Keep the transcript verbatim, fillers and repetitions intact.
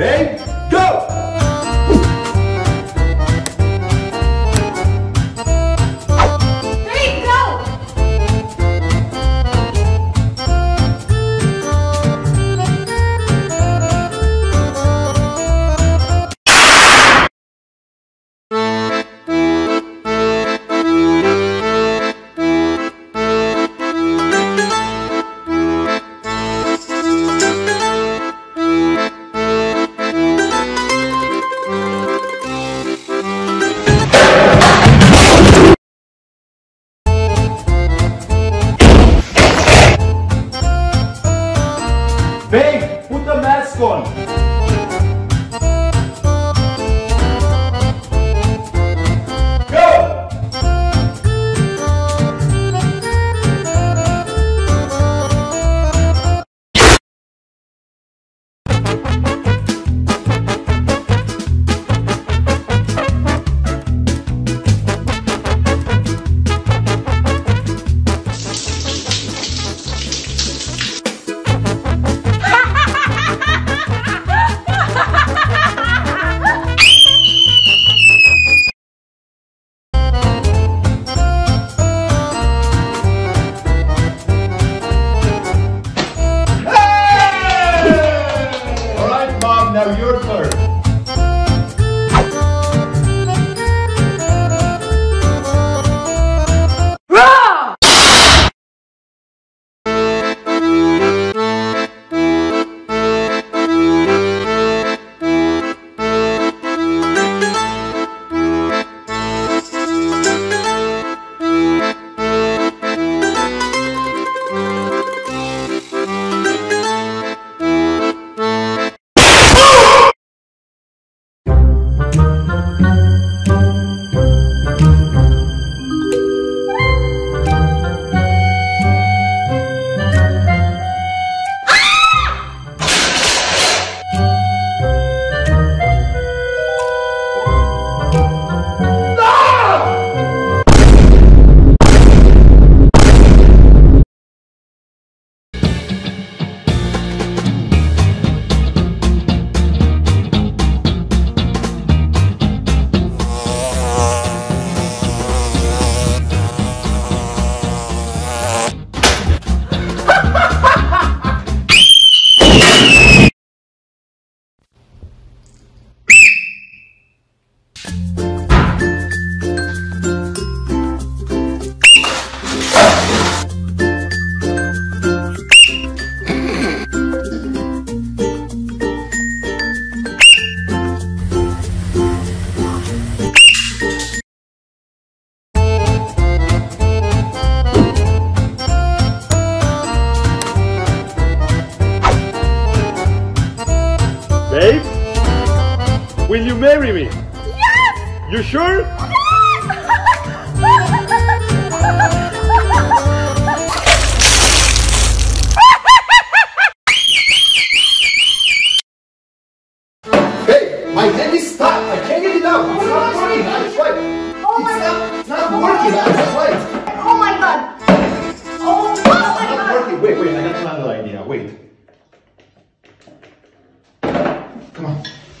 and go! Three, babe, put the mask on. Go! Now your turn. Raw! Babe, will you marry me? Yes! You sure? Yes! Babe, my hand is stuck. I can't get it out. It's not working. That's right. Oh my God. It's not working. That's right. Oh my God. Oh my God. It's not working. Wait, wait. I got another idea. Wait. Come on.